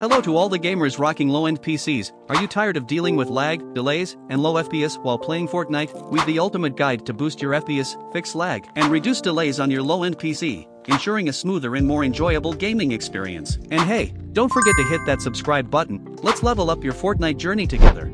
Hello to all the gamers rocking low-end PCs. Are you tired of dealing with lag, delays, and low FPS while playing Fortnite? We've the ultimate guide to boost your FPS, fix lag, and reduce delays on your low-end PC, ensuring a smoother and more enjoyable gaming experience. And hey, don't forget to hit that subscribe button. Let's level up your Fortnite journey together.